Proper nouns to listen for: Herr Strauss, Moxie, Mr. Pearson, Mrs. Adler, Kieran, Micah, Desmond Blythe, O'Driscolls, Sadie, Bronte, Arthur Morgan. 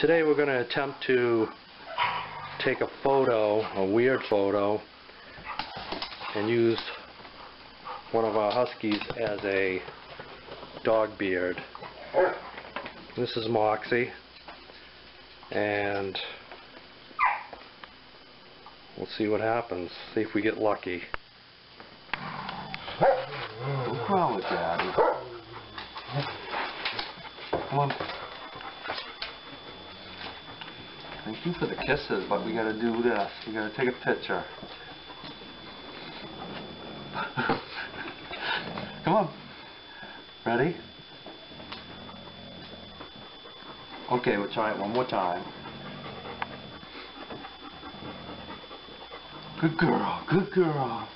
Today we're going to attempt to take a photo, a weird photo, and use one of our huskies as a dog beard. This is Moxie, and we'll see what happens, see if we get lucky. What's wrong with Daddy? Come on. Thank you for the kisses, but we gotta do this. We gotta take a picture. Come on. Ready? Okay, we'll try it one more time. Good girl, good girl.